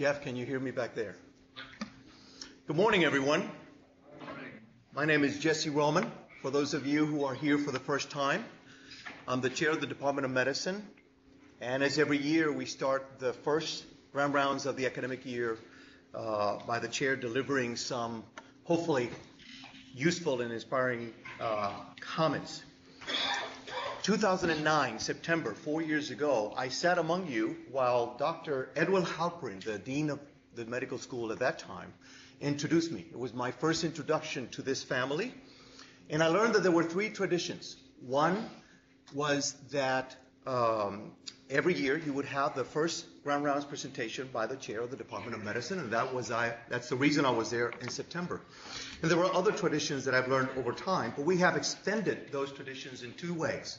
Jeff, can you hear me back there? Good morning, everyone. Good morning. My name is Jesse Roman. For those of you who are here for the first time, I'm the chair of the Department of Medicine. And as every year, we start the first grand rounds of the academic year by the chair delivering some hopefully useful and inspiring comments. 2009, September, 4 years ago, I sat among you while Dr. Edwin Halperin, the dean of the medical school at that time, introduced me. It was my first introduction to this family. And I learned that there were three traditions. One was that every year you would have the first Grand Rounds presentation by the chair of the Department of Medicine, and that's the reason I was there in September. And there were other traditions that I've learned over time, but we have extended those traditions in two ways.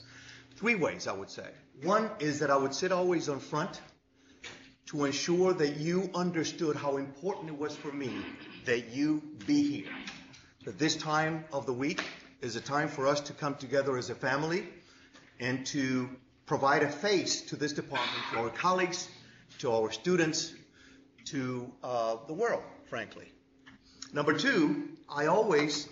Three ways, I would say. One is that I would sit always on front to ensure that you understood how important it was for me that you be here. That this time of the week is a time for us to come together as a family and to provide a face to this department, to our colleagues, to our students, to the world, frankly. Number two, I always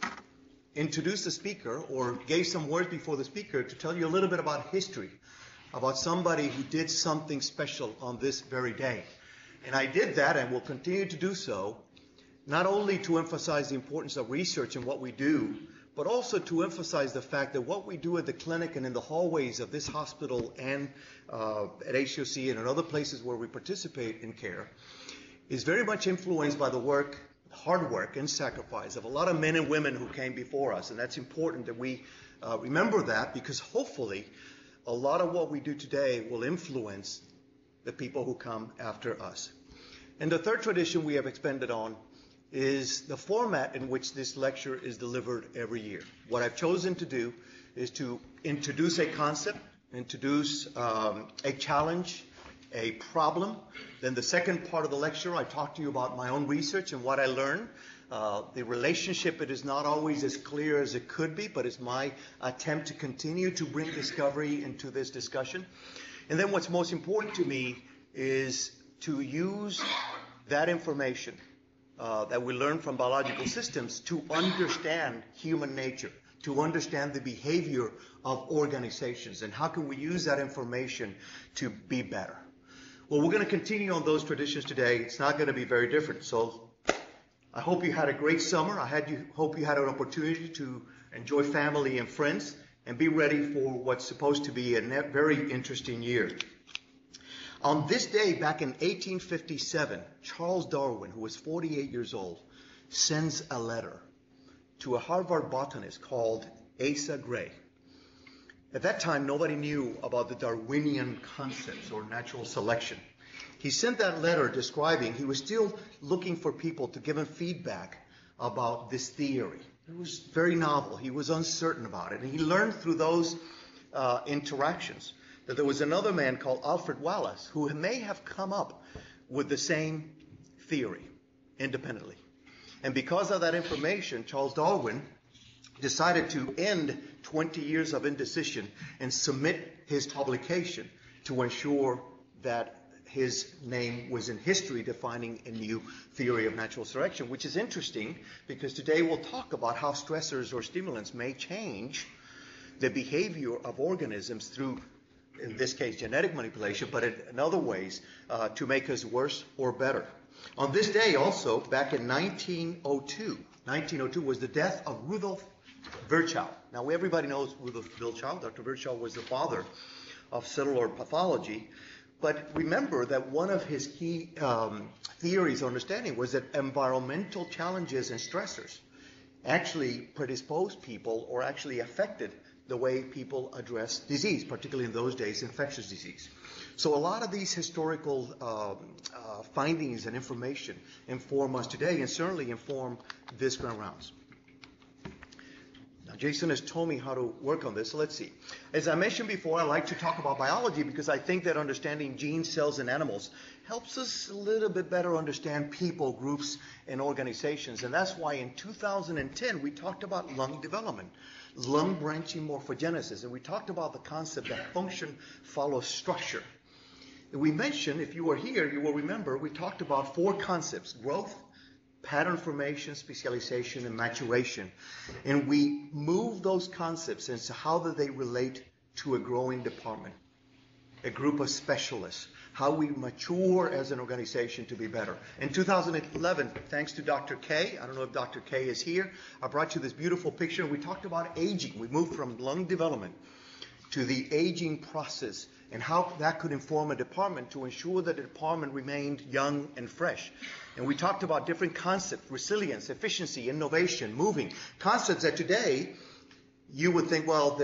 introduced the speaker or gave some words before the speaker to tell you a little bit about history, about somebody who did something special on this very day. And I did that and will continue to do so, not only to emphasize the importance of research and what we do, but also to emphasize the fact that what we do at the clinic and in the hallways of this hospital and at HCOC and in other places where we participate in care is very much influenced by the work, hard work and sacrifice of a lot of men and women who came before us. And that's important that we remember that, because hopefully a lot of what we do today will influence the people who come after us. And the third tradition we have expanded on is the format in which this lecture is delivered every year. What I've chosen to do is to introduce a concept, introduce a challenge, a problem. Then the second part of the lecture, I talk to you about my own research and what I learned. The relationship, it is not always as clear as it could be, but it's my attempt to continue to bring discovery into this discussion. And then what's most important to me is to use that information that we learn from biological systems to understand human nature, to understand the behavior of organizations, and how can we use that information to be better. Well, we're going to continue on those traditions today. It's not going to be very different. So I hope you had a great summer. Hope you had an opportunity to enjoy family and friends and be ready for what's supposed to be a very interesting year. On this day, back in 1857, Charles Darwin, who was 48 years old, sends a letter to a Harvard botanist called Asa Gray. At that time, nobody knew about the Darwinian concepts or natural selection. He sent that letter describing he was still looking for people to give him feedback about this theory. It was very novel. He was uncertain about it. And he learned through those interactions that there was another man called Alfred Wallace who may have come up with the same theory independently. And because of that information, Charles Darwin decided to end 20 years of indecision and submit his publication to ensure that his name was in history defining a new theory of natural selection, which is interesting because today we'll talk about how stressors or stimulants may change the behavior of organisms through, in this case, genetic manipulation, but in other ways to make us worse or better. On this day also, back in 1902 was the death of Rudolf Virchow. Now, everybody knows Rudolf Virchow. Dr. Virchow was the father of cellular pathology. But remember that one of his key theories or understanding was that environmental challenges and stressors actually predisposed people or actually affected the way people address disease, particularly in those days, infectious disease. So a lot of these historical findings and information inform us today and certainly inform this Grand Rounds. Now, Jason has told me how to work on this, so let's see. As I mentioned before, I like to talk about biology because I think that understanding genes, cells, and animals helps us a little bit better understand people, groups, and organizations. And that's why in 2010, we talked about lung development, lung branching morphogenesis, and we talked about the concept that function follows structure. we mentioned, if you were here, you will remember, we talked about four concepts: growth, pattern formation, specialization, and maturation. And we moved those concepts into how do they relate to a growing department, a group of specialists, how we mature as an organization to be better. In 2011, thanks to Dr. K, I don't know if Dr. K is here, I brought you this beautiful picture. We talked about aging. We moved from lung development to the aging process and how that could inform a department to ensure that the department remained young and fresh. And we talked about different concepts: resilience, efficiency, innovation, moving. Concepts that today you would think, well,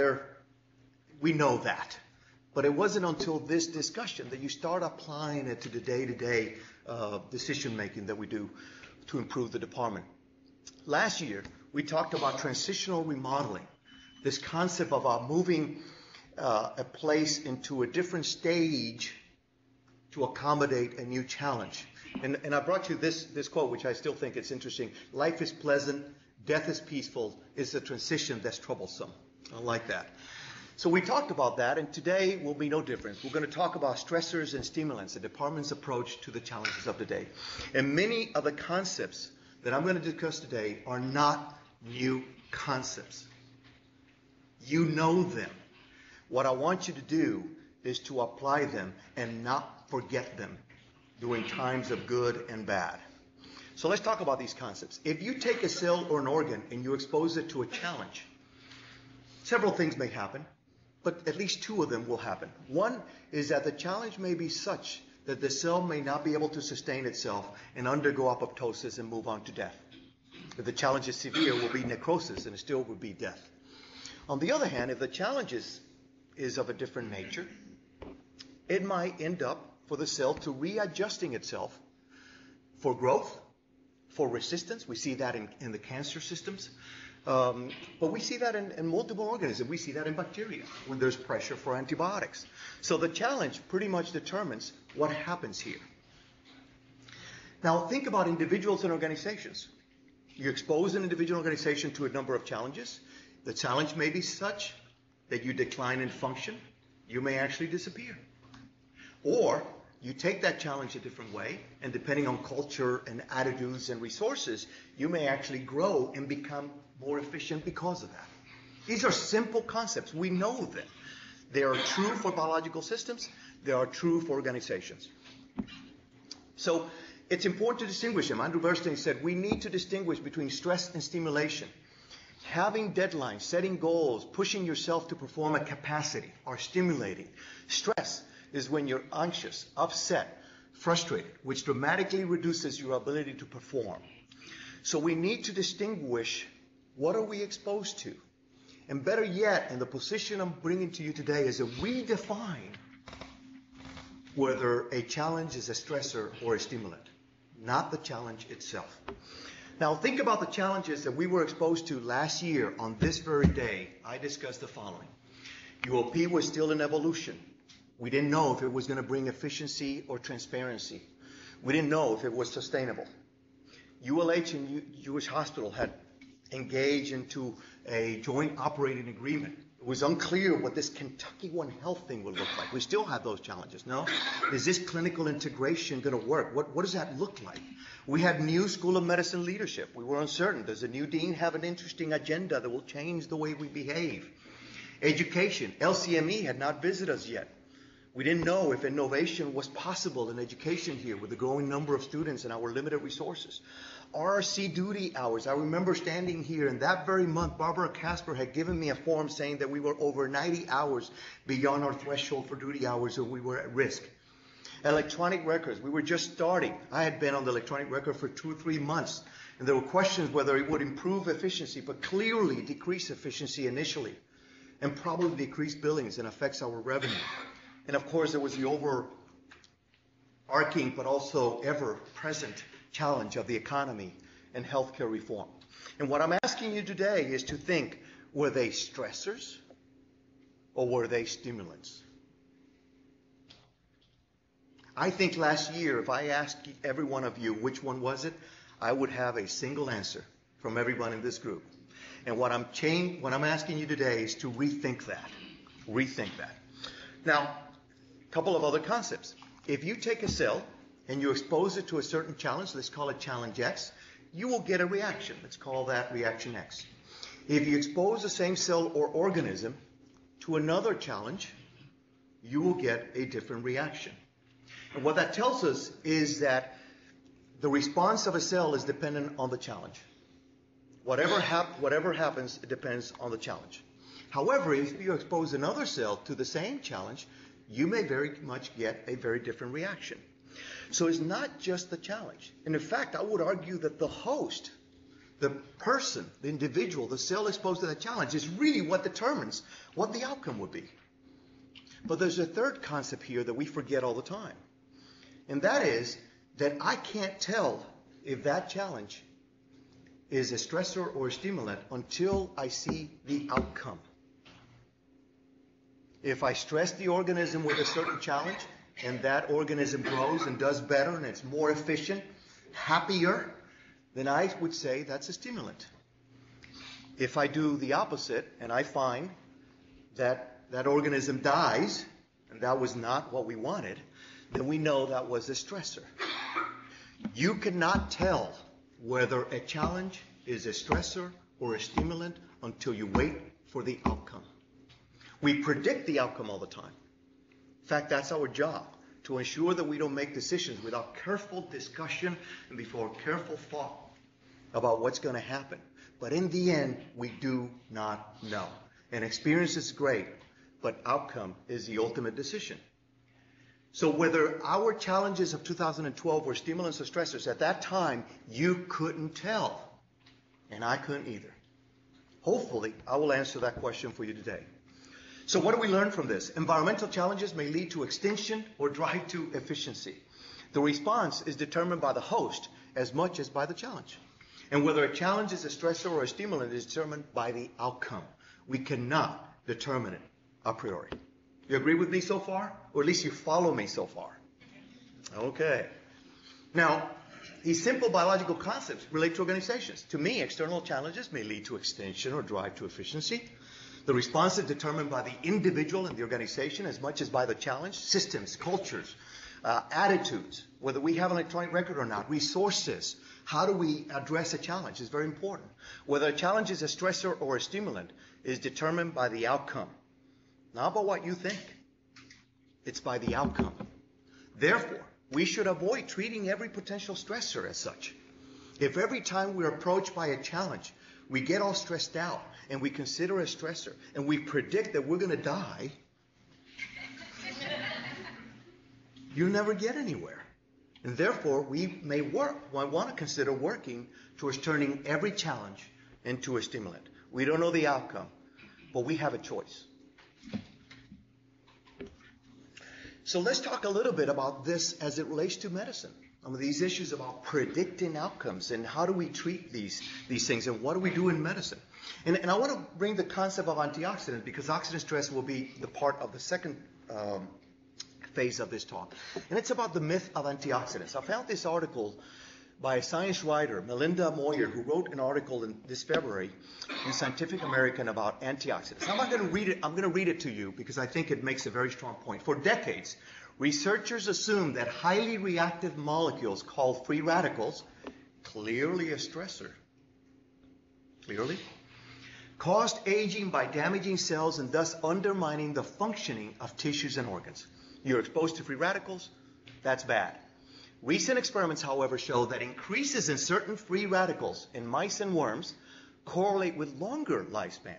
we know that. But it wasn't until this discussion that you start applying it to the day-to-day decision-making that we do to improve the department. Last year, we talked about transitional remodeling, this concept about moving a place into a different stage to accommodate a new challenge. And I brought you this quote, which I still think it's interesting. Life is pleasant, death is peaceful, it's a transition that's troublesome. I like that. So we talked about that, and today will be no different. We're going to talk about stressors and stimulants, the department's approach to the challenges of the day. And many of the concepts that I'm going to discuss today are not new concepts. You know them. What I want you to do is to apply them and not forget them during times of good and bad. So let's talk about these concepts. If you take a cell or an organ and you expose it to a challenge, several things may happen. But at least two of them will happen. One is that the challenge may be such that the cell may not be able to sustain itself and undergo apoptosis and move on to death. If the challenge is severe, it will be necrosis and it still will be death. On the other hand, if the challenge is of a different nature, it might end up for the cell to readjusting itself for growth, for resistance. We see that in the cancer systems. But we see that in multiple organisms. We see that in bacteria when there's pressure for antibiotics. So the challenge pretty much determines what happens here. Now think about individuals and organizations. You expose an individual organization to a number of challenges. The challenge may be such that you decline in function. You may actually disappear. Or you take that challenge a different way, and depending on culture and attitudes and resources, you may actually grow and become more efficient because of that. These are simple concepts. We know them. They are true for biological systems. They are true for organizations. So it's important to distinguish them. Andrew Bernstein said, we need to distinguish between stress and stimulation. Having deadlines, setting goals, pushing yourself to perform at capacity are stimulating. Stress is when you're anxious, upset, frustrated, which dramatically reduces your ability to perform. So we need to distinguish what are we exposed to? And better yet, and the position I'm bringing to you today is that we define whether a challenge is a stressor or a stimulant, not the challenge itself. Now think about the challenges that we were exposed to last year on this very day. I discussed the following. UOP was still in evolution. We didn't know if it was going to bring efficiency or transparency. We didn't know if it was sustainable. ULH and Jewish Hospital had engage into a joint operating agreement. It was unclear what this Kentucky One Health thing would look like. We still have those challenges. No? Is this clinical integration going to work? What does that look like? We had new School of Medicine leadership. We were uncertain. Does the new dean have an interesting agenda that will change the way we behave? Education. LCME had not visited us yet. We didn't know if innovation was possible in education here with the growing number of students and our limited resources. RRC duty hours. I remember standing here, and that very month, Barbara Casper had given me a form saying that we were over 90 hours beyond our threshold for duty hours, and we were at risk. Electronic records. We were just starting. I had been on the electronic record for 2 or 3 months, and there were questions whether it would improve efficiency, but clearly decrease efficiency initially, and probably decrease billings and affects our revenue. And of course, there was the overarching but also ever-present challenge of the economy and healthcare reform. And what I'm asking you today is to think, were they stressors or were they stimulants? I think last year, if I asked every one of you which one was it, I would have a single answer from everyone in this group. And what I'm asking you today is to rethink that. Now, couple of other concepts. If you take a cell and you expose it to a certain challenge, let's call it challenge X, you will get a reaction. Let's call that reaction X. If you expose the same cell or organism to another challenge, you will get a different reaction. And what that tells us is that the response of a cell is dependent on the challenge. Whatever happens, it depends on the challenge. However, if you expose another cell to the same challenge, you may very much get a very different reaction. So it's not just the challenge. And in fact, I would argue that the host, the person, the individual, the cell exposed to that challenge is really what determines what the outcome would be. But there's a third concept here that we forget all the time. And that is that I can't tell if that challenge is a stressor or a stimulant until I see the outcome. If I stress the organism with a certain challenge and that organism grows and does better and it's more efficient, happier, then I would say that's a stimulant. If I do the opposite and I find that that organism dies and that was not what we wanted, then we know that was a stressor. You cannot tell whether a challenge is a stressor or a stimulant until you wait for the outcome. We predict the outcome all the time. In fact, that's our job, to ensure that we don't make decisions without careful discussion and before careful thought about what's going to happen. But in the end, we do not know. And experience is great, but outcome is the ultimate decision. So whether our challenges of 2012 were stimulants or stressors, at that time, you couldn't tell. And I couldn't either. Hopefully, I will answer that question for you today. So what do we learn from this? Environmental challenges may lead to extinction or drive to efficiency. The response is determined by the host as much as by the challenge. And whether a challenge is a stressor or a stimulant is determined by the outcome. We cannot determine it a priori. You agree with me so far? Or at least you follow me so far? Okay. Now, these simple biological concepts relate to organizations. To me, external challenges may lead to extinction or drive to efficiency. The response is determined by the individual and the organization as much as by the challenge, systems, cultures, attitudes, whether we have an electronic record or not, resources. How do we address a challenge is very important. Whether a challenge is a stressor or a stimulant is determined by the outcome. Not by what you think. It's by the outcome. Therefore, we should avoid treating every potential stressor as such. If every time we're approached by a challenge, we get all stressed out and we consider a stressor and we predict that we're going to die, you'll never get anywhere. And therefore, we may want to consider working towards turning every challenge into a stimulant. We don't know the outcome, but we have a choice. So let's talk a little bit about this as it relates to medicine. I mean, these issues about predicting outcomes and how do we treat these things and what do we do in medicine. And I want to bring the concept of antioxidants because oxidative stress will be the part of the second phase of this talk. And it's about the myth of antioxidants. I found this article by a science writer, Melinda Moyer, who wrote an article in this February in Scientific American about antioxidants. I'm not going to read it. I'm going to read it to you because I think it makes a very strong point. For decades, researchers assumed that highly reactive molecules called free radicals, clearly a stressor, caused aging by damaging cells and thus undermining the functioning of tissues and organs. You're exposed to free radicals, that's bad. Recent experiments, however, show that increases in certain free radicals in mice and worms correlate with longer lifespan.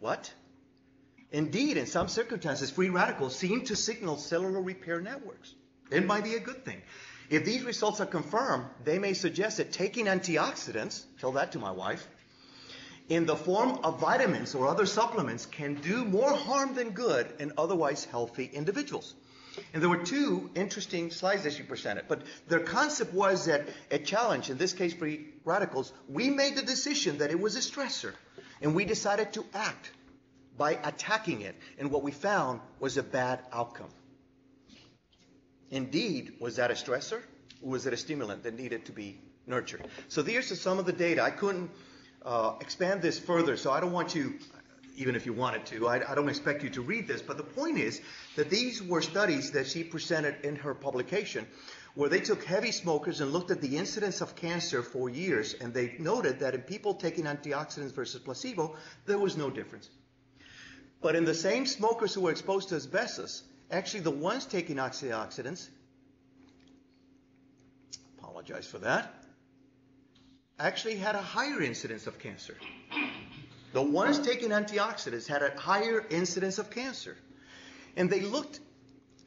What? Indeed, in some circumstances, free radicals seem to signal cellular repair networks. It might be a good thing. If these results are confirmed, they may suggest that taking antioxidants, tell that to my wife, in the form of vitamins or other supplements can do more harm than good in otherwise healthy individuals. And there were two interesting slides that she presented. But their concept was that a challenge, in this case free radicals, we made the decision that it was a stressor. And we decided to act by attacking it. And what we found was a bad outcome. Indeed, was that a stressor? Or was it a stimulant that needed to be nurtured? So here's some of the data. I couldn't expand this further, so I don't want you... even if you wanted to. I don't expect you to read this, but the point is that these were studies that she presented in her publication where they took heavy smokers and looked at the incidence of cancer for years, and they noted that in people taking antioxidants versus placebo, there was no difference. But in the same smokers who were exposed to asbestos, actually the ones taking antioxidants, apologize for that, actually had a higher incidence of cancer. The ones taking antioxidants had a higher incidence of cancer. And they looked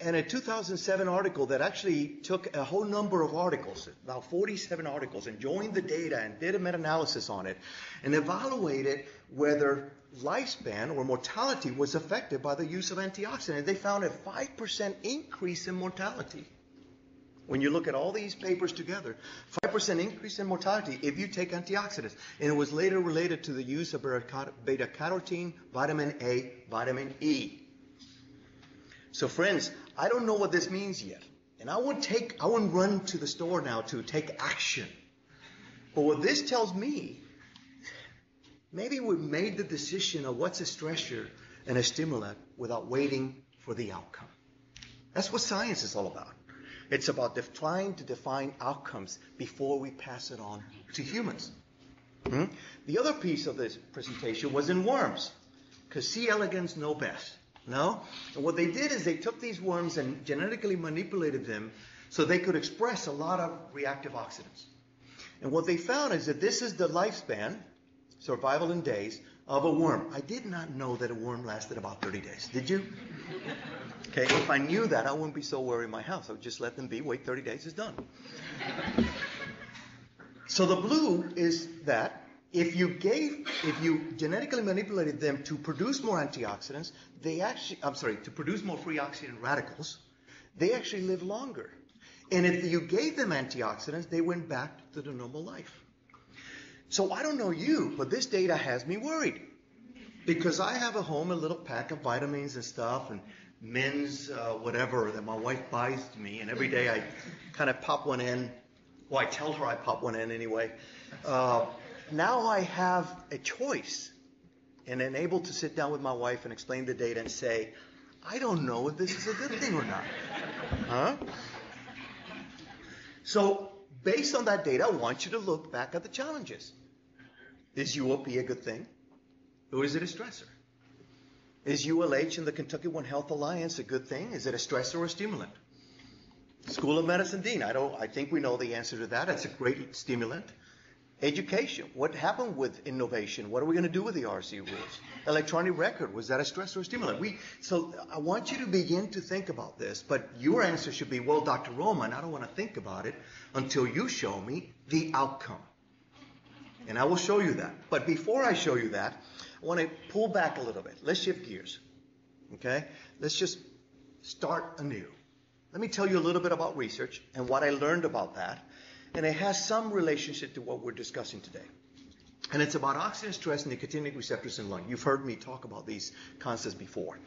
at a 2007 article that actually took a whole number of articles, about 47 articles, and joined the data and did a meta-analysis on it and evaluated whether lifespan or mortality was affected by the use of antioxidants. They found a 5% increase in mortality. When you look at all these papers together, 5% increase in mortality if you take antioxidants. And it was later related to the use of beta-carotene, vitamin A, vitamin E. So friends, I don't know what this means yet. And I wouldn't run to the store now to take action. But what this tells me, maybe we've made the decision of what's a stressor and a stimulant without waiting for the outcome. That's what science is all about. It's about trying to define outcomes before we pass it on to humans. The other piece of this presentation was in worms, because C. elegans know best. No? And what they did is they took these worms and genetically manipulated them so they could express a lot of reactive oxidants. And what they found is that this is the lifespan, survival in days, of a worm. I did not know that a worm lasted about 30 days. Did you? Okay, if I knew that, I wouldn't be so worried in my house. I would just let them be, wait 30 days, it's done. So the blue is that if you genetically manipulated them to produce more antioxidants, they actually, to produce more free oxidant radicals, they actually live longer. And if you gave them antioxidants, they went back to the normal life. So I don't know you, but this data has me worried, because I have at home a little pack of vitamins and stuff, and men's whatever that my wife buys to me, and every day I kind of pop one in. Well, I tell her I pop one in anyway. Now I have a choice, and am able to sit down with my wife and explain the data and say, I don't know if this is a good thing or not. Huh? So based on that data, I want you to look back at the challenges. Is UOP a good thing, or is it a stressor? Is ULH and the Kentucky One Health Alliance a good thing? Is it a stressor or a stimulant? School of Medicine Dean, I think we know the answer to that. It's a great stimulant. Education, what happened with innovation? What are we going to do with the RC rules? Electronic record, was that a stressor or a stimulant? So I want you to begin to think about this, but your answer should be, well, Dr. Roman, I don't want to think about it until you show me the outcome. And I will show you that. But before I show you that, I want to pull back a little bit. Let's shift gears, okay? Let's just start anew. Let me tell you a little bit about research and what I learned about that, and it has some relationship to what we're discussing today. And it's about oxidant stress and nicotinic receptors in lung. You've heard me talk about these concepts before.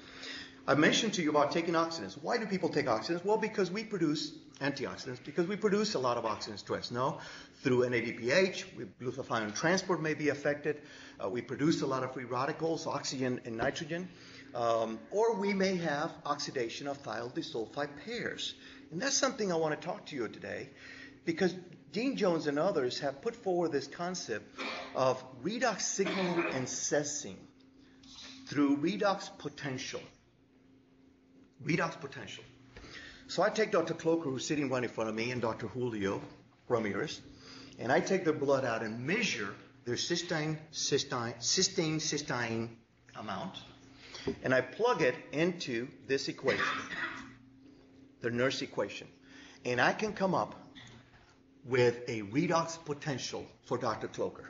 I mentioned to you about taking oxidants. Why do people take oxidants? Well, because we produce antioxidants, because we produce a lot of oxidant stress. Now, through NADPH, glutathione transport may be affected. We produce a lot of free radicals, oxygen and nitrogen. Or we may have oxidation of thiosulfide pairs. And that's something I want to talk to you today, because Dean Jones and others have put forward this concept of redox signaling and sensing through redox potential. Redox potential. So I take Dr. Cloaker, who's sitting right in front of me, and Dr. Julio Ramirez, and I take their blood out and measure their cysteine amount, and I plug it into this equation, the nurse equation, and I can come up with a redox potential for Dr. Cloaker,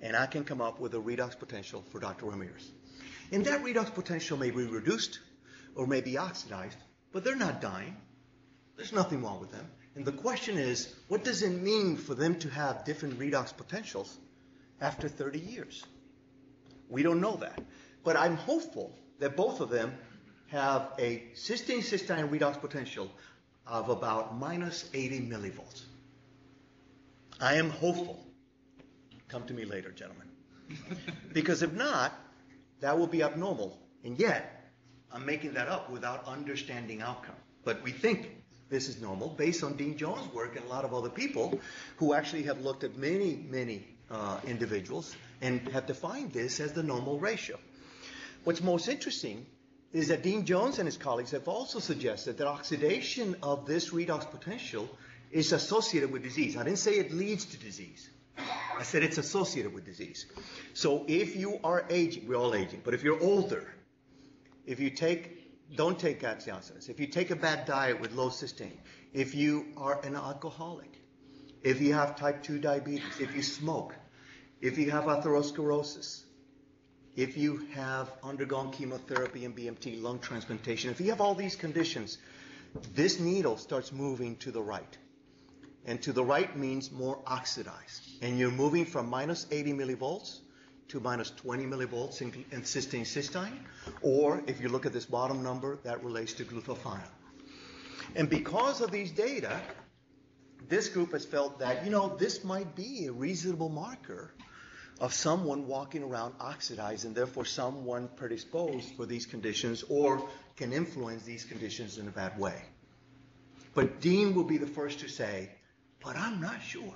and I can come up with a redox potential for Dr. Ramirez. And that redox potential may be reduced, or may be oxidized, but they're not dying. There's nothing wrong with them. And the question is, what does it mean for them to have different redox potentials after 30 years? We don't know that. But I'm hopeful that both of them have a cysteine redox potential of about minus 80 millivolts. I am hopeful. Come to me later, gentlemen. Because if not, that will be abnormal. And yet, I'm making that up without understanding outcome. But we think this is normal based on Dean Jones' work and a lot of other people who actually have looked at many, many individuals and have defined this as the normal ratio. What's most interesting is that Dean Jones and his colleagues have also suggested that oxidation of this redox potential is associated with disease. I didn't say it leads to disease. I said it's associated with disease. So if you are aging, we're all aging, but if you're older, if you don't take antioxidants, if you take a bad diet with low cysteine, if you are an alcoholic, if you have type 2 diabetes, if you smoke, if you have atherosclerosis, if you have undergone chemotherapy and BMT, lung transplantation, if you have all these conditions, this needle starts moving to the right. And to the right means more oxidized. And you're moving from minus 80 millivolts to minus 20 millivolts in cysteine. Or if you look at this bottom number, that relates to glutathione. And because of these data, this group has felt that, you know, this might be a reasonable marker of someone walking around oxidized and therefore someone predisposed for these conditions or can influence these conditions in a bad way. But Dean will be the first to say, but I'm not sure,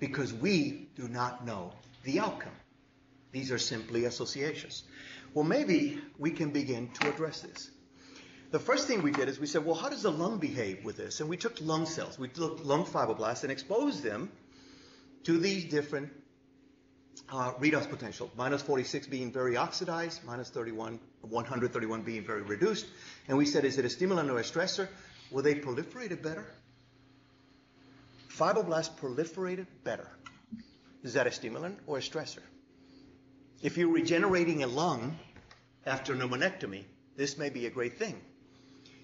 because we do not know the outcome. These are simply associations. Well, maybe we can begin to address this. The first thing we did is we said, well, how does the lung behave with this? And we took lung cells, we took lung fibroblasts and exposed them to these different redox potential, minus 46 being very oxidized, minus 131 being very reduced. And we said, is it a stimulant or a stressor? Well, they proliferated better. Fibroblasts proliferated better. Is that a stimulant or a stressor? If you're regenerating a lung after pneumonectomy, this may be a great thing.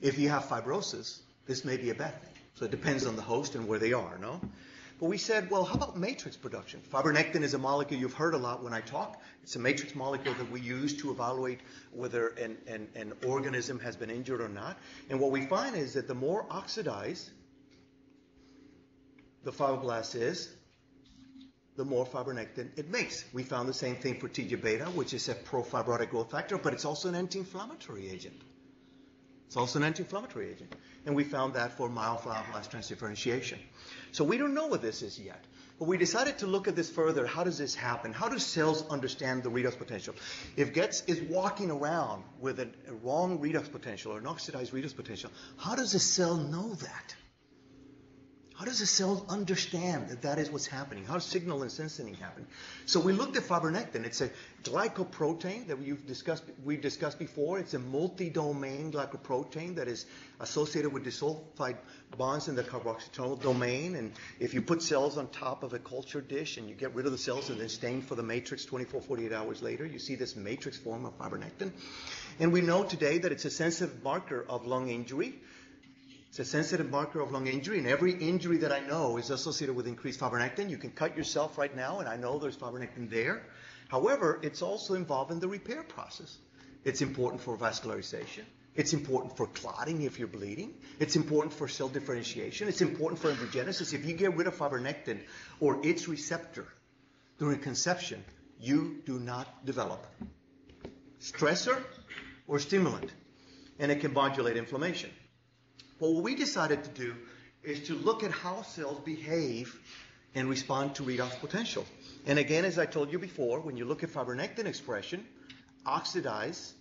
If you have fibrosis, this may be a bad thing. So it depends on the host and where they are, no? But we said, well, how about matrix production? Fibronectin is a molecule you've heard a lot when I talk. It's a matrix molecule that we use to evaluate whether an organism has been injured or not. And what we find is that the more oxidized the fibroblast is, the more fibronectin it makes. We found the same thing for TGF-beta, which is a pro-fibrotic growth factor, but it's also an anti-inflammatory agent. It's also an anti-inflammatory agent. And we found that for myofibroblast transdifferentiation. So we don't know what this is yet. But we decided to look at this further. How does this happen? How do cells understand the redox potential? If Getz is walking around with a wrong redox potential or an oxidized redox potential, how does a cell know that? How does a cell understand that that is what's happening? How does signal and sensing happen? So we looked at fibronectin. It's a glycoprotein that we've discussed before. It's a multi-domain glycoprotein that is associated with disulfide bonds in the carboxyternal domain. And if you put cells on top of a culture dish and you get rid of the cells and then stain for the matrix 24, 48 hours later, you see this matrix form of fibronectin. And we know today that it's a sensitive marker of lung injury. It's a sensitive marker of lung injury, and every injury that I know is associated with increased fibronectin. You can cut yourself right now, and I know there's fibronectin there. However, it's also involved in the repair process. It's important for vascularization. It's important for clotting if you're bleeding. It's important for cell differentiation. It's important for embryogenesis. If you get rid of fibronectin or its receptor during conception, you do not develop stressor or stimulant, and it can modulate inflammation. Well, what we decided to do is to look at how cells behave and respond to redox potential. And again, as I told you before, when you look at fibronectin expression, oxidized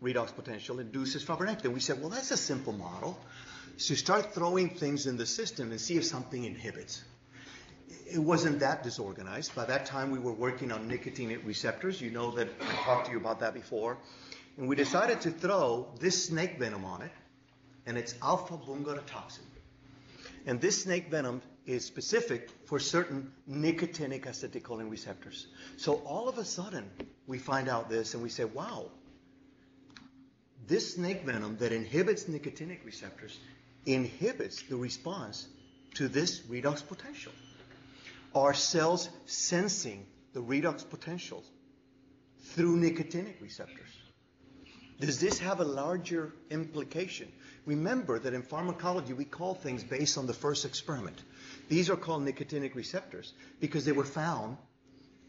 redox potential induces fibronectin. We said, well, that's a simple model. So you start throwing things in the system and see if something inhibits. It wasn't that disorganized. By that time, we were working on nicotinic receptors. You know that I talked to you about that before. And we decided to throw this snake venom on it. And it's alpha-bungarotoxin. And this snake venom is specific for certain nicotinic acetylcholine receptors. So all of a sudden, we find out this, and we say, wow, this snake venom that inhibits nicotinic receptors inhibits the response to this redox potential. Are cells sensing the redox potential through nicotinic receptors? Does this have a larger implication? Remember that in pharmacology, we call things based on the first experiment. These are called nicotinic receptors because they were found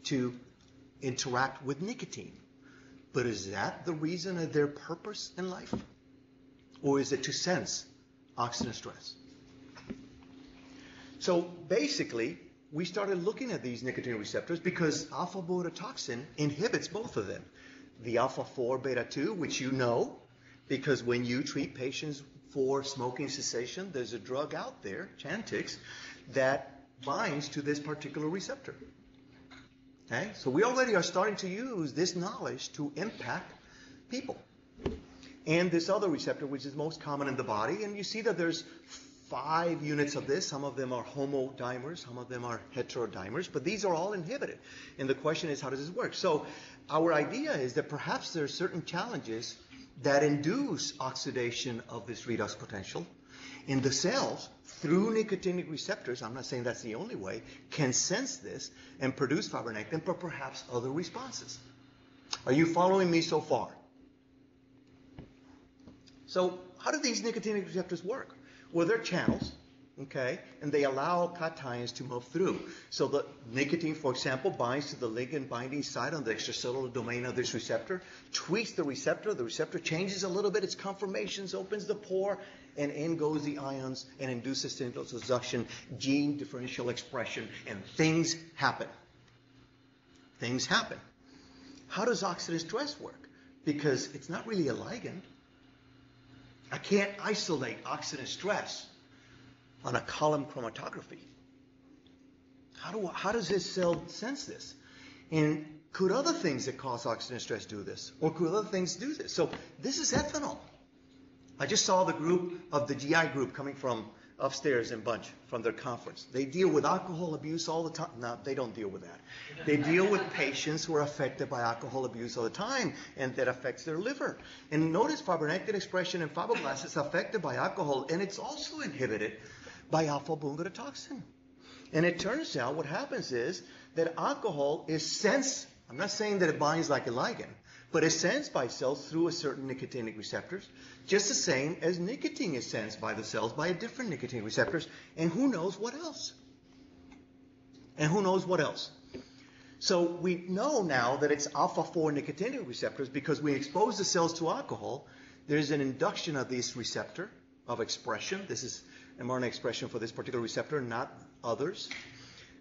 to interact with nicotine. But is that the reason of their purpose in life? Or is it to sense oxidant stress? So basically, we started looking at these nicotine receptors because alpha-bungarotoxin inhibits both of them. The alpha-4 beta-2, which you know, because when you treat patients for smoking cessation, there's a drug out there, Chantix, that binds to this particular receptor. Okay? So we already are starting to use this knowledge to impact people. And this other receptor, which is most common in the body, and you see that there's 5 units of this. Some of them are homodimers, some of them are heterodimers, but these are all inhibited. And the question is, how does this work? So our idea is that perhaps there are certain challenges that induce oxidation of this redox potential in the cells through nicotinic receptors. I'm not saying that's the only way, can sense this and produce fibronectin, but perhaps other responses. Are you following me so far? So how do these nicotinic receptors work? Well, they're channels, okay, and they allow cations to move through. So the nicotine, for example, binds to the ligand binding site on the extracellular domain of this receptor, tweaks the receptor changes a little bit, its conformations, opens the pore, and in goes the ions and induces synthesis, gene differential expression, and things happen. Things happen. How does oxidative stress work? Because it's not really a ligand. I can't isolate oxidant stress on a column chromatography. How does this cell sense this? And could other things that cause oxidant stress do this? Or could other things do this? So this is ethanol. I just saw the group of the GI group coming from upstairs in bunch from their conference. They deal with alcohol abuse all the time. No, they don't deal with that. They deal with patients who are affected by alcohol abuse all the time, and that affects their liver. And notice fibronectin expression in fibroblasts is affected by alcohol, and it's also inhibited by alpha-bungarotoxin. And it turns out what happens is that alcohol is sensed. I'm not saying that it binds like a ligand, but it's sensed by cells through a certain nicotinic receptors, just the same as nicotine is sensed by the cells by a different nicotinic receptors, and who knows what else? And who knows what else? So we know now that it's alpha-4 nicotinic receptors because we expose the cells to alcohol. There's an induction of this receptor of expression. This is mRNA expression for this particular receptor, not others.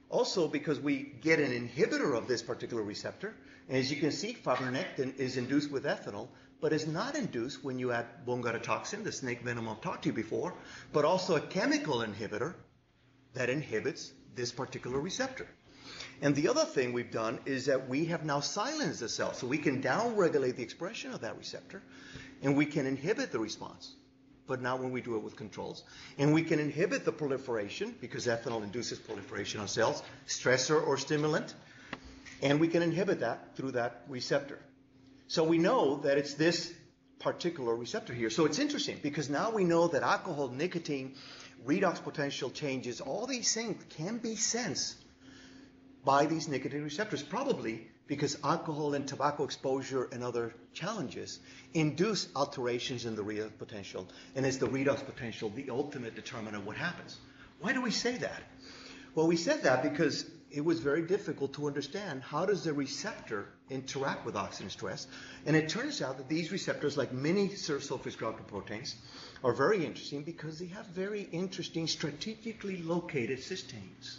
Also, because we get an inhibitor of this particular receptor, and as you can see, fibronectin is induced with ethanol, but is not induced when you add bungarotoxin, the snake venom I've talked to you before, but also a chemical inhibitor that inhibits this particular receptor. And the other thing we've done is that we have now silenced the cell, so we can downregulate the expression of that receptor, and we can inhibit the response, but not when we do it with controls. And we can inhibit the proliferation, because ethanol induces proliferation on cells, stressor or stimulant, and we can inhibit that through that receptor. So we know that it's this particular receptor here. So it's interesting, because now we know that alcohol, nicotine, redox potential changes, all these things can be sensed by these nicotine receptors, probably because alcohol and tobacco exposure and other challenges induce alterations in the redox potential, and it's the redox potential the ultimate determinant of what happens. Why do we say that? Well, we said that because it was very difficult to understand how does the receptor interact with oxidant stress, and it turns out that these receptors, like many serine-sulfur-sculpting proteins, are very interesting because they have very interesting strategically located cysteines.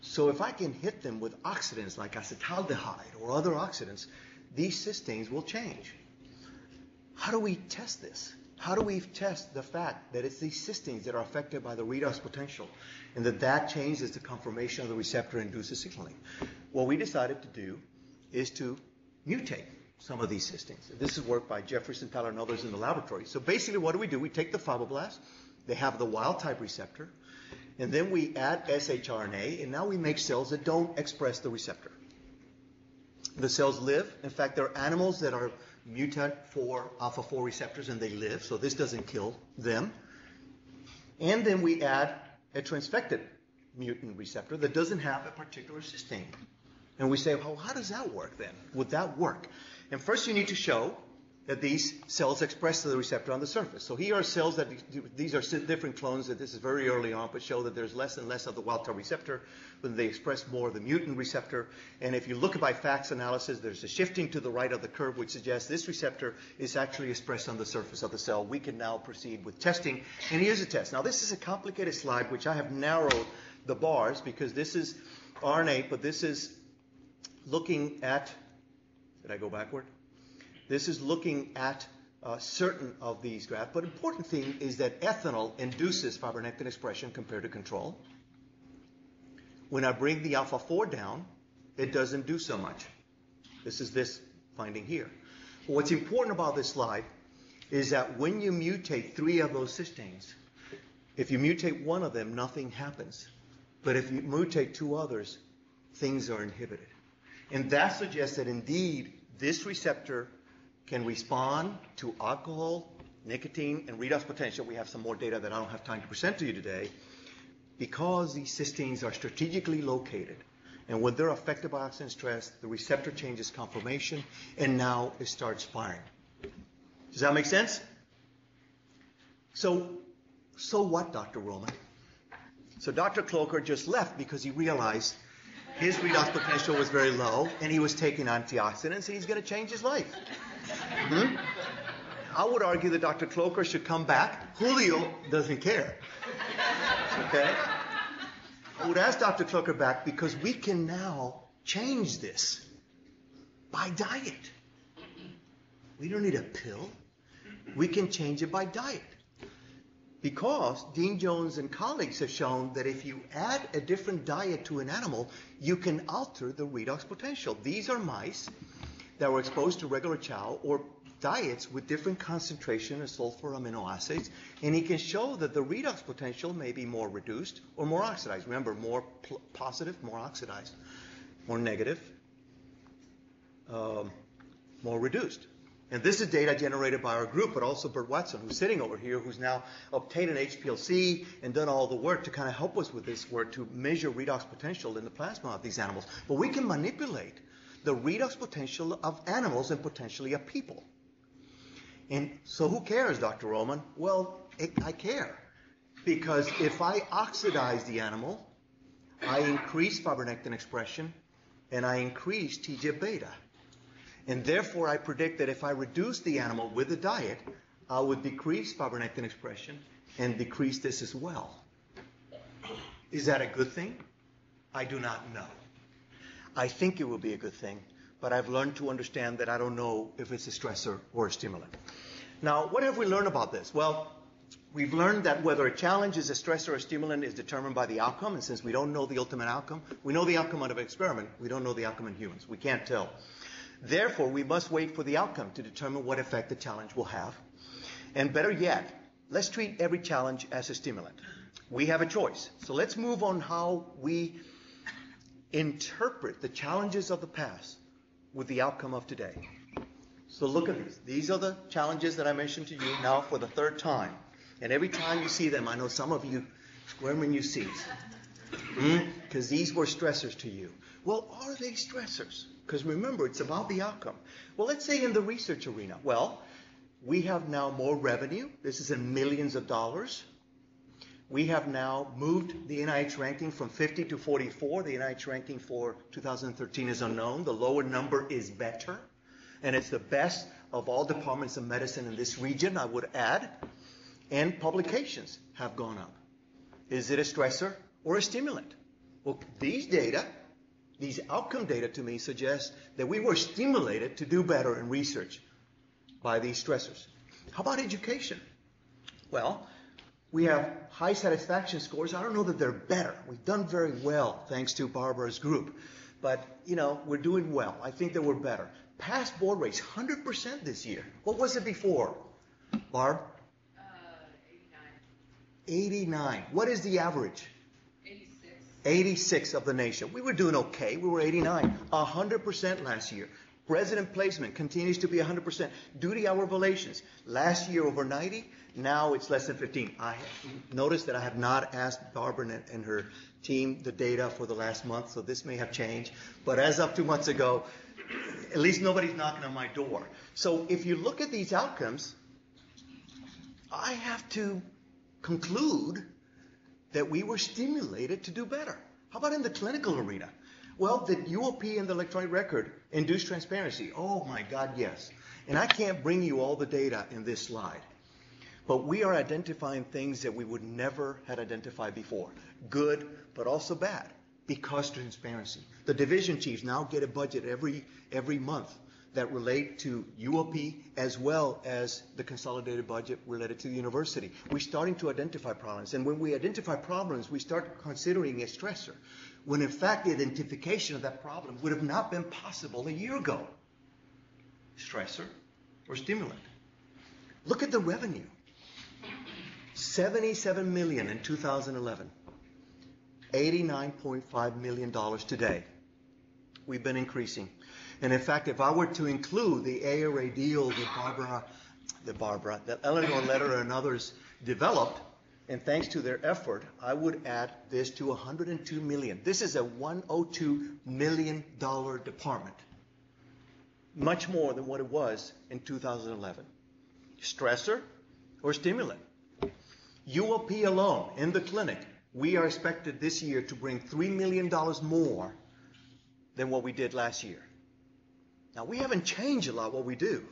So if I can hit them with oxidants like acetaldehyde or other oxidants, these cysteines will change. How do we test this? How do we test the fact that it's these cysteines that are affected by the redox potential and that that changes the conformation of the receptor and induces signaling? What we decided to do is to mutate some of these cysteines. This is work by Jefferson Tyler and others in the laboratory. So basically what do? We take the fibroblast. They have the wild-type receptor. And then we add shRNA, and now we make cells that don't express the receptor. The cells live. In fact, there are animals that are mutant for alpha-4 receptors, and they live, so this doesn't kill them. And then we add a transfected mutant receptor that doesn't have a particular cysteine. And we say, well, how does that work then? Would that work? And first you need to show that these cells express the receptor on the surface. So here are cells that these are different clones that this is very early on, but show that there's less and less of the wild-type receptor, but they express more of the mutant receptor. And if you look by FACS analysis, there's a shifting to the right of the curve, which suggests this receptor is actually expressed on the surface of the cell. We can now proceed with testing. And here's a test. Now, this is a complicated slide, which I have narrowed the bars because this is RNA, but this is looking at, did I go backward? This is looking at certain of these graphs, but important thing is that ethanol induces fibronectin expression compared to control. When I bring the alpha-4 down, it doesn't do so much. This is this finding here. But what's important about this slide is that when you mutate three of those cysteines, if you mutate one of them, nothing happens. But if you mutate two others, things are inhibited. And that suggests that indeed this receptor can respond to alcohol, nicotine, and redox potential. We have some more data that I don't have time to present to you today because these cysteines are strategically located. And when they're affected by oxygen stress, the receptor changes conformation, and now it starts firing. Does that make sense? So what, Dr. Roman? So Dr. Cloaker just left because he realized his redox potential was very low, and he was taking antioxidants, and he's going to change his life. Mm-hmm. I would argue that Dr. Cloaker should come back. Julio doesn't care. Okay? I would ask Dr. Cloaker back because we can now change this by diet. We don't need a pill. We can change it by diet. Because Dean Jones and colleagues have shown that if you add a different diet to an animal, you can alter the redox potential. These are mice that were exposed to regular chow or diets with different concentration of sulfur amino acids, and he can show that the redox potential may be more reduced or more oxidized. Remember, more positive, more oxidized, more negative, more reduced. And this is data generated by our group, but also Bert Watson, who's sitting over here, who's now obtained an HPLC and done all the work to kind of help us with this work to measure redox potential in the plasma of these animals. But we can manipulate the redox potential of animals and potentially of people. And so who cares, Dr. Roman? Well, I care, because if I oxidize the animal, I increase fibronectin expression, and I increase TGF-beta. And therefore, I predict that if I reduce the animal with a diet, I would decrease fibronectin expression and decrease this as well. Is that a good thing? I do not know. I think it will be a good thing, but I've learned to understand that I don't know if it's a stressor or a stimulant. Now, what have we learned about this? Well, we've learned that whether a challenge is a stressor or a stimulant is determined by the outcome, and since we don't know the ultimate outcome, we know the outcome out of an experiment, we don't know the outcome in humans. We can't tell. Therefore, we must wait for the outcome to determine what effect the challenge will have. And better yet, let's treat every challenge as a stimulant. We have a choice. So let's move on how we interpret the challenges of the past with the outcome of today. So look at these. These are the challenges that I mentioned to you now for the third time. And every time you see them, I know some of you squirm in your seats because these were stressors to you. Well, are they stressors? Because remember, it's about the outcome. Well, let's say in the research arena. Well, we have now more revenue. This is in millions of dollars. We have now moved the NIH ranking from 50 to 44. The NIH ranking for 2013 is unknown. The lower number is better, and it's the best of all departments of medicine in this region, I would add, and publications have gone up. Is it a stressor or a stimulant? Well, these data, these outcome data to me suggest that we were stimulated to do better in research by these stressors. How about education? Well, we have high satisfaction scores. I don't know that they're better. We've done very well, thanks to Barbara's group. But, you know, we're doing well. I think that we're better. Pass board rates, 100% this year. What was it before, Barb? 89. 89. What is the average? 86. 86 of the nation. We were doing okay. We were 89. 100% last year. Resident placement continues to be 100%. Duty hour violations, last year over 90, now it's less than 15. I noticed that I have not asked Barbara and her team the data for the last month, so this may have changed. But as of 2 months ago, at least nobody's knocking on my door. So if you look at these outcomes, I have to conclude that we were stimulated to do better. How about in the clinical arena? Well, the UOP and the electronic record induce transparency. Oh my God, yes. And I can't bring you all the data in this slide, but we are identifying things that we would never had identified before. Good, but also bad, because transparency. The division chiefs now get a budget every month that relate to UOP as well as the consolidated budget related to the university. We're starting to identify problems, and when we identify problems, we start considering a stressor, when in fact the identification of that problem would have not been possible a year ago. Stressor or stimulant. Look at the revenue. $77 million in 2011. $89.5 million today. We've been increasing. And in fact, if I were to include the ARA deal that that Eleanor Letterer and others developed, and thanks to their effort, I would add this to $102 million. This is a $102 million department, much more than what it was in 2011. Stressor or stimulant? UOP alone in the clinic, we are expected this year to bring $3 million more than what we did last year. Now, we haven't changed a lot what we do.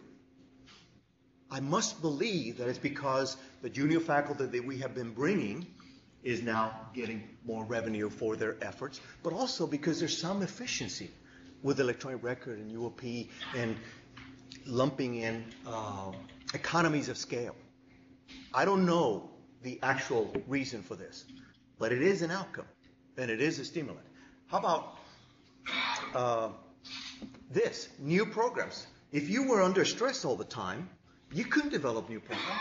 I must believe that it's because the junior faculty that we have been bringing is now getting more revenue for their efforts, but also because there's some efficiency with electronic record and UOP and lumping in economies of scale. I don't know the actual reason for this, but it is an outcome, and it is a stimulant. How about this, new programs? If you were under stress all the time, you couldn't develop new programs,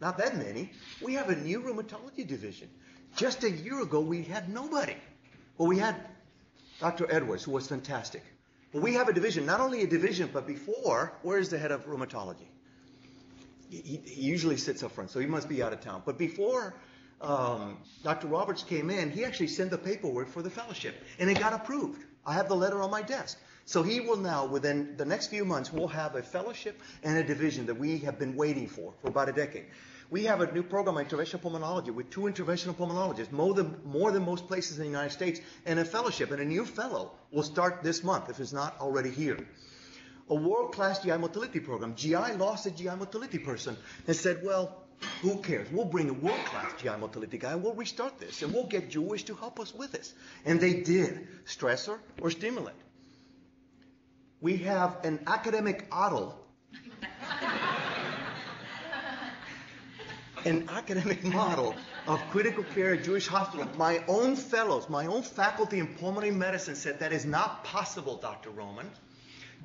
not that many. We have a new rheumatology division. Just a year ago, we had nobody. Well, we had Dr. Edwards, who was fantastic. But we have a division, not only a division, but before, where is the head of rheumatology? He usually sits up front, so he must be out of town. But before Dr. Roberts came in, he actually sent the paperwork for the fellowship, and it got approved. I have the letter on my desk. So he will now, within the next few months, we'll have a fellowship and a division that we have been waiting for about a decade. We have a new program, interventional pulmonology, with 2 interventional pulmonologists, more than most places in the United States, and a fellowship, and a new fellow will start this month, if it's not already here. A world-class GI motility program. GI lost a GI motility person and said, well, who cares? We'll bring a world-class GI motility guy, and we'll restart this, and we'll get Jewish to help us with this. And they did. Stressor or stimulant. We have an academic model, an academic model of critical care at Jewish Hospital. My own fellows, my own faculty in pulmonary medicine said that is not possible, Dr. Roman.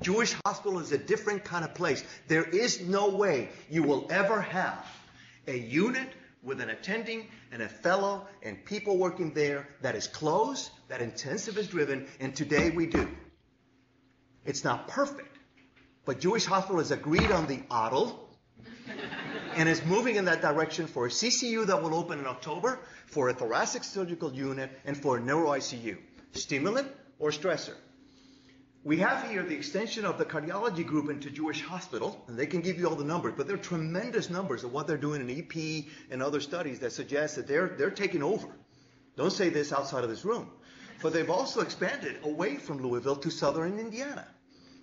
Jewish Hospital is a different kind of place. There is no way you will ever have a unit with an attending and a fellow and people working there that is closed, that intensive is driven, and today we do. It's not perfect, but Jewish Hospital has agreed on the ODL and is moving in that direction for a CCU that will open in October, for a thoracic surgical unit, and for a neuro ICU. Stimulant or stressor? We have here the extension of the cardiology group into Jewish Hospital, and they can give you all the numbers, but there are tremendous numbers of what they're doing in EP and other studies that suggest that they're taking over. Don't say this outside of this room. But they've also expanded away from Louisville to southern Indiana,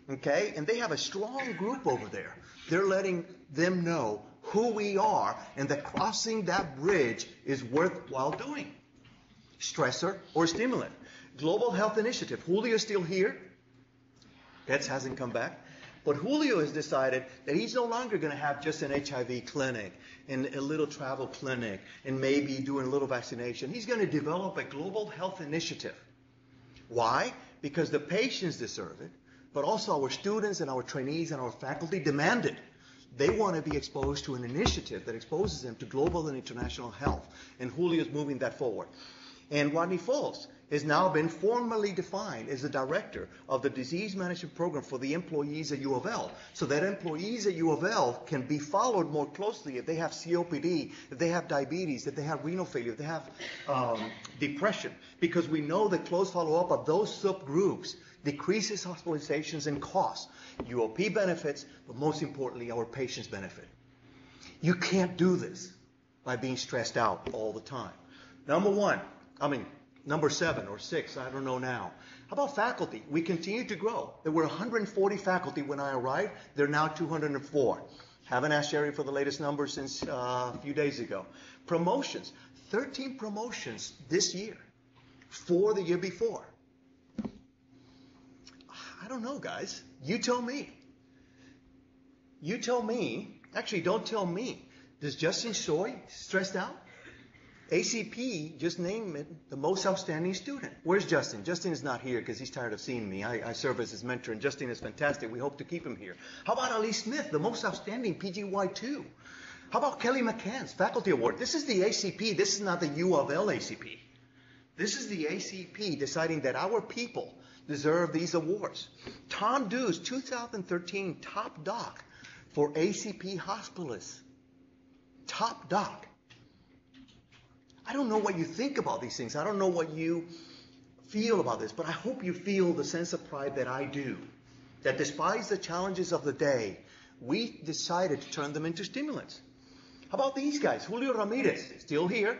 okay? And they have a strong group over there. They're letting them know who we are and that crossing that bridge is worthwhile doing. Stressor or stimulant. Global Health Initiative. Julio's still here. Getz hasn't come back. But Julio has decided that he's no longer going to have just an HIV clinic and a little travel clinic and maybe doing a little vaccination. He's going to develop a global health initiative. Why? Because the patients deserve it, but also our students and our trainees and our faculty demand it. They want to be exposed to an initiative that exposes them to global and international health, and Julio's moving that forward. And Rodney Falls has now been formally defined as the director of the disease management program for the employees at U of L, so that employees at U of L can be followed more closely if they have COPD, if they have diabetes, if they have renal failure, if they have depression, because we know that close follow-up of those subgroups decreases hospitalizations and costs. UOP benefits, but most importantly, our patients benefit. You can't do this by being stressed out all the time. Number 7 or 6, I don't know now. How about faculty? We continue to grow. There were 140 faculty when I arrived. They're now 204. Haven't asked Sherry for the latest numbers since a few days ago. Promotions, 13 promotions this year, 4 the year before. I don't know, guys. You tell me. You tell me. Actually, don't tell me. Does Justin Choi stressed out? ACP just named it the most outstanding student. Where's Justin? Justin is not here because he's tired of seeing me. I serve as his mentor, and Justin is fantastic. We hope to keep him here. How about Ali Smith, the most outstanding PGY2? How about Kelly McCann's faculty award? This is the ACP. This is not the U of L ACP. This is the ACP deciding that our people deserve these awards. Tom Dew's 2013 top doc for ACP hospitalists. Top doc. I don't know what you think about these things. I don't know what you feel about this, but I hope you feel the sense of pride that I do, that despite the challenges of the day, we decided to turn them into stimulants. How about these guys? Julio Ramirez, still here,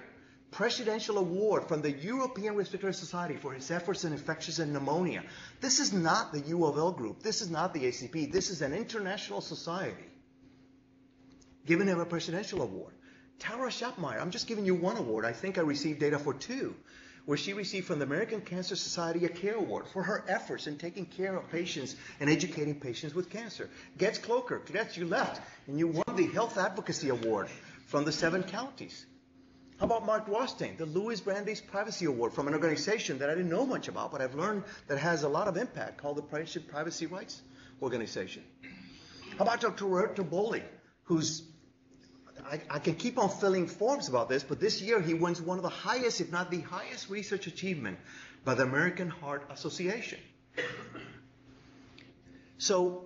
Presidential Award from the European Respiratory Society for his efforts in infectious and pneumonia. This is not the U of L group. This is not the ACP. This is an international society giving him a Presidential Award. Tara Schapmeyer, I'm just giving you one award. I think I received data for 2, where she received from the American Cancer Society a care award for her efforts in taking care of patients and educating patients with cancer. Gets Cloaker, Gets, you left, and you won the Health Advocacy Award from the 7 counties. How about Mark Rothstein, the Louis Brandeis Privacy Award from an organization that I didn't know much about, but I've learned that has a lot of impact, called the Patient Privacy Rights Organization. How about Dr. Roberto Bolli, who's I can keep on filling forms about this, but this year he wins one of the highest, if not the highest, research achievement by the American Heart Association. So,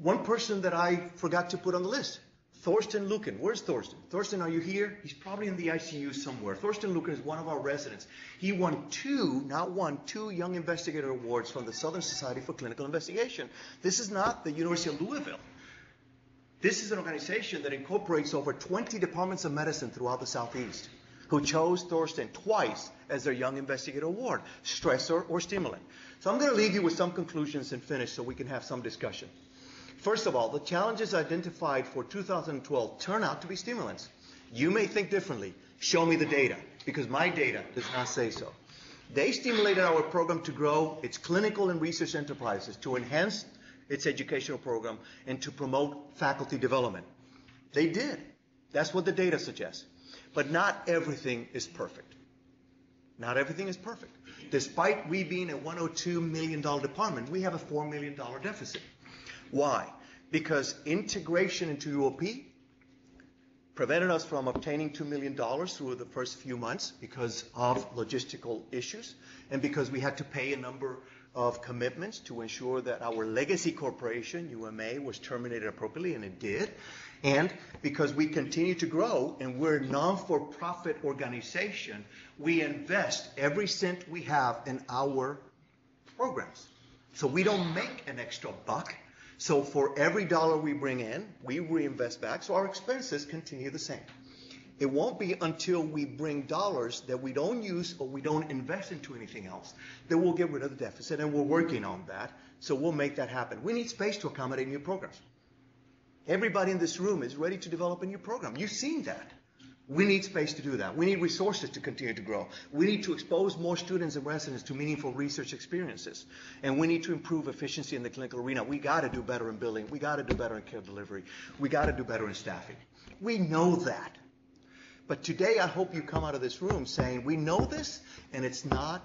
one person that I forgot to put on the list, Thorsten Lucan. Where's Thorsten? Thorsten, are you here? He's probably in the ICU somewhere. Thorsten Lucan is one of our residents. He won 2 Young Investigator Awards from the Southern Society for Clinical Investigation. This is not the University of Louisville. This is an organization that incorporates over 20 departments of medicine throughout the Southeast, who chose Thorsten twice as their Young Investigator Award, stressor or stimulant. So I'm going to leave you with some conclusions and finish so we can have some discussion. First of all, the challenges identified for 2012 turn out to be stimulants. You may think differently. Show me the data, because my data does not say so. They stimulated our program to grow its clinical and research enterprises, to enhance its educational program, and to promote faculty development. They did. That's what the data suggests. But not everything is perfect. Not everything is perfect. Despite we being a $102 million department, we have a $4 million deficit. Why? Because integration into UOP prevented us from obtaining $2 million through the first few months because of logistical issues, and because we had to pay a number of commitments to ensure that our legacy corporation, UMA, was terminated appropriately, and it did, and because we continue to grow and we're a non-for-profit organization, we invest every cent we have in our programs. So we don't make an extra buck. So for every dollar we bring in, we reinvest back, so our expenses continue the same. It won't be until we bring dollars that we don't use or we don't invest into anything else that we'll get rid of the deficit, and we're working on that, so we'll make that happen. We need space to accommodate new programs. Everybody in this room is ready to develop a new program. You've seen that. We need space to do that. We need resources to continue to grow. We need to expose more students and residents to meaningful research experiences. And we need to improve efficiency in the clinical arena. We got to do better in billing. We got to do better in care delivery. We got to do better in staffing. We know that. But today, I hope you come out of this room saying, we know this, and it's not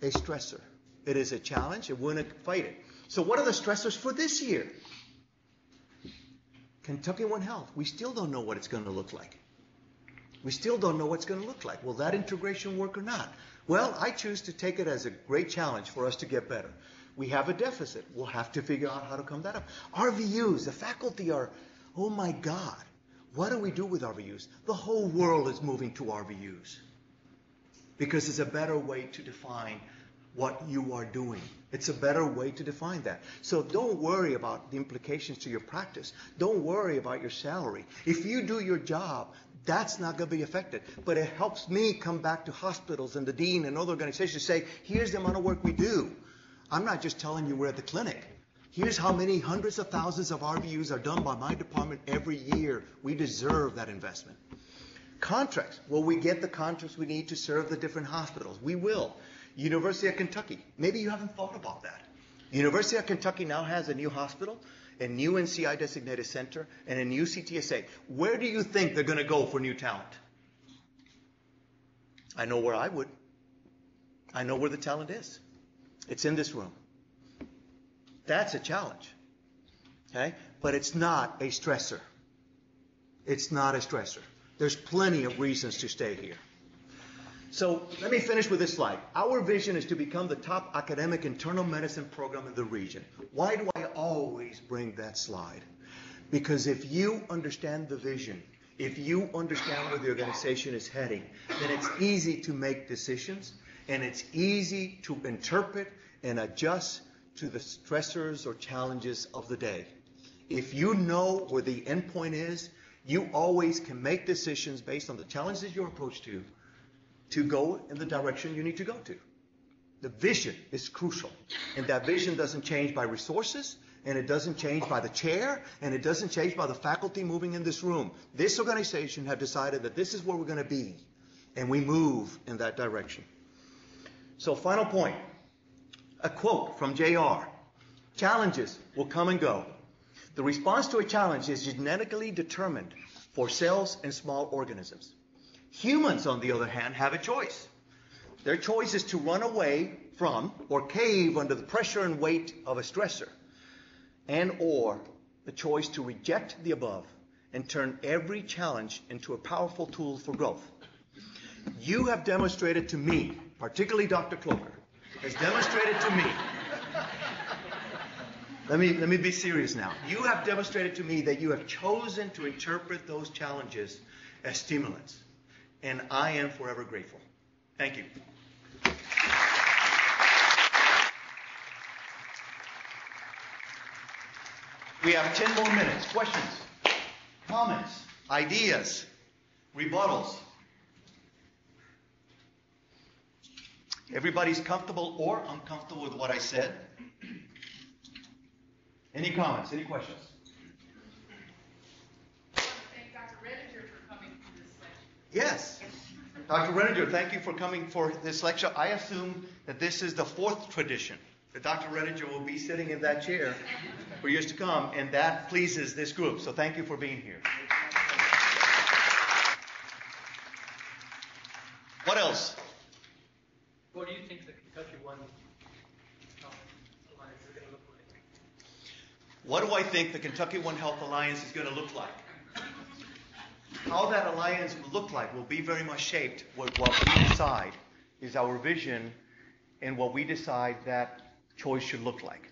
a stressor. It is a challenge, and we're going to fight it. So what are the stressors for this year? Kentucky One Health, we still don't know what it's going to look like. We still don't know what's going to look like. Will that integration work or not? Well, I choose to take it as a great challenge for us to get better. We have a deficit. We'll have to figure out how to come that up. RVUs, the faculty are, oh my God. What do we do with RVUs? The whole world is moving to RVUs because it's a better way to define what you are doing. It's a better way to define that. So don't worry about the implications to your practice. Don't worry about your salary. If you do your job, that's not going to be affected. But it helps me come back to hospitals and the dean and other organizations say, here's the amount of work we do. I'm not just telling you we're at the clinic. Here's how many hundreds of thousands of RVUs are done by my department every year. We deserve that investment. Contracts. Will we get the contracts we need to serve the different hospitals? We will. University of Kentucky. Maybe you haven't thought about that. University of Kentucky now has a new hospital, a new NCI designated center, and a new CTSA. Where do you think they're going to go for new talent? I know where I would. I know where the talent is. It's in this room. That's a challenge. Okay? But it's not a stressor. It's not a stressor. There's plenty of reasons to stay here. So let me finish with this slide. Our vision is to become the top academic internal medicine program in the region. Why do I always bring that slide? Because if you understand the vision, if you understand where the organization is heading, then it's easy to make decisions, and it's easy to interpret and adjust to the stressors or challenges of the day. If you know where the end point is, you always can make decisions based on the challenges you're approached to go in the direction you need to go to. The vision is crucial, and that vision doesn't change by resources, and it doesn't change by the chair, and it doesn't change by the faculty moving in this room. This organization have decided that this is where we're going to be, and we move in that direction. So final point, a quote from J.R. Challenges will come and go. The response to a challenge is genetically determined for cells and small organisms. Humans, on the other hand, have a choice. Their choice is to run away from or cave under the pressure and weight of a stressor, and or the choice to reject the above and turn every challenge into a powerful tool for growth. You have demonstrated to me, particularly Dr. Cloaker, has demonstrated to me, let me be serious now. You have demonstrated to me that you have chosen to interpret those challenges as stimulants. And I am forever grateful. Thank you. We have 10 more minutes. Questions, comments, ideas, rebuttals. Everybody's comfortable or uncomfortable with what I said? Any comments, any questions? Yes. Dr. Redinger, thank you for coming for this lecture. I assume that this is the fourth tradition, that Dr. Redinger will be sitting in that chair for years to come, and that pleases this group. So thank you for being here. What else? What do you think the Kentucky One Health Alliance is going to look like? What do I think the Kentucky One Health Alliance is going to look like? How that alliance will look like will be very much shaped with what we decide is our vision and what we decide that choice should look like.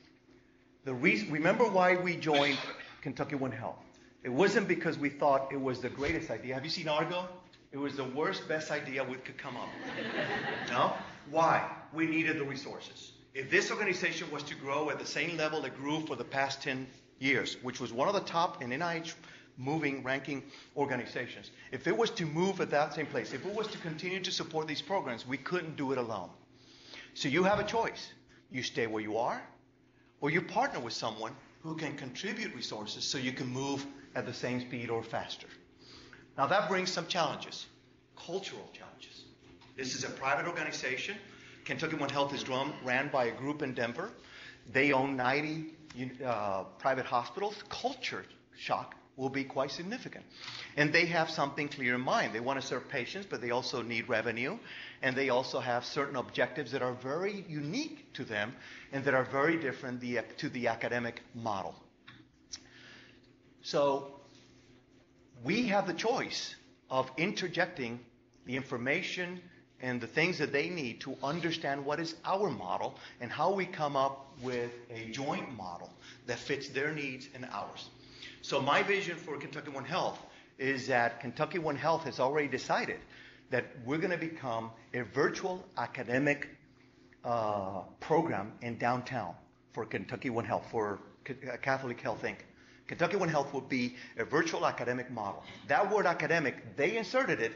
The reason, remember why we joined Kentucky One Health. It wasn't because we thought it was the greatest idea. Have you seen Argo? It was the worst, best idea we could come up with. No? Why? We needed the resources. If this organization was to grow at the same level it grew for the past 10 years, which was one of the top in NIH moving, ranking organizations. If it was to move at that same place, if it was to continue to support these programs, we couldn't do it alone. So you have a choice. You stay where you are, or you partner with someone who can contribute resources so you can move at the same speed or faster. Now that brings some challenges, cultural challenges. This is a private organization. Kentucky One Health is ran by a group in Denver. They own 90 private hospitals. Culture shock will be quite significant. And they have something clear in mind. They want to serve patients, but they also need revenue, and they also have certain objectives that are very unique to them and that are very different to the academic model. So we have the choice of interjecting the information and the things that they need to understand what is our model and how we come up with a joint model that fits their needs and ours. So my vision for Kentucky One Health is that Kentucky One Health has already decided that we're going to become a virtual academic program in downtown for Kentucky One Health, for Catholic Health Inc. Kentucky One Health would be a virtual academic model. That word academic, they inserted it,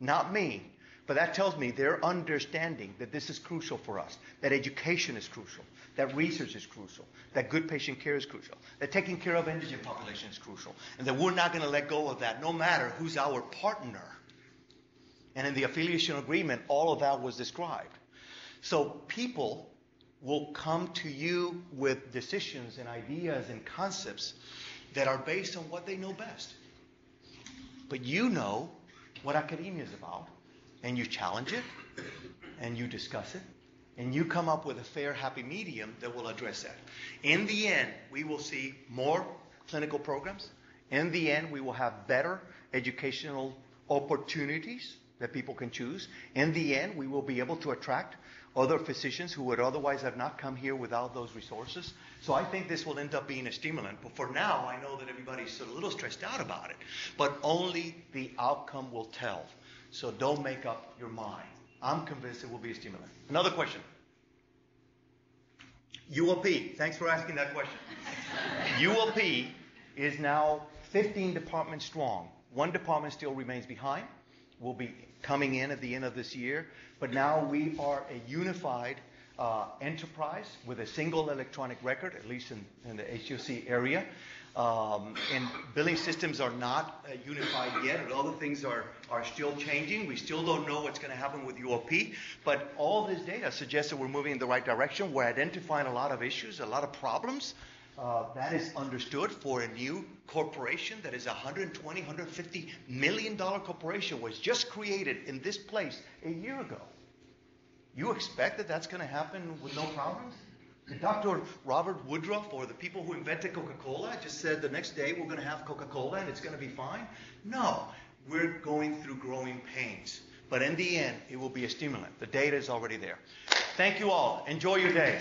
not me. But that tells me they're understanding that this is crucial for us, that education is crucial, that research is crucial, that good patient care is crucial, that taking care of indigent population is crucial, and that we're not going to let go of that no matter who's our partner. And in the affiliation agreement, all of that was described. So people will come to you with decisions and ideas and concepts that are based on what they know best. But you know what academia is about. And you challenge it, and you discuss it, and you come up with a fair, happy medium that will address that. In the end, we will see more clinical programs. In the end, we will have better educational opportunities that people can choose. In the end, we will be able to attract other physicians who would otherwise have not come here without those resources. So I think this will end up being a stimulant. But for now, I know that everybody's a little stressed out about it. But only the outcome will tell. So don't make up your mind. I'm convinced it will be a stimulant. Another question. UOP, thanks for asking that question. UOP is now 15 departments strong. One department still remains behind. We'll be coming in at the end of this year. But now we are a unified enterprise with a single electronic record, at least in the HCOC area. And billing systems are not unified yet, and all the things are still changing. We still don't know what's going to happen with UOP, but all this data suggests that we're moving in the right direction. We're identifying a lot of issues, a lot of problems. That is understood for a new corporation that is $120–150 million corporation, was just created in this place a year ago. You expect that that's going to happen with no problems? Dr. Robert Woodruff, or the people who invented Coca-Cola, just said the next day we're going to have Coca-Cola and it's going to be fine. No, we're going through growing pains. But in the end, it will be a stimulant. The data is already there. Thank you all. Enjoy your day.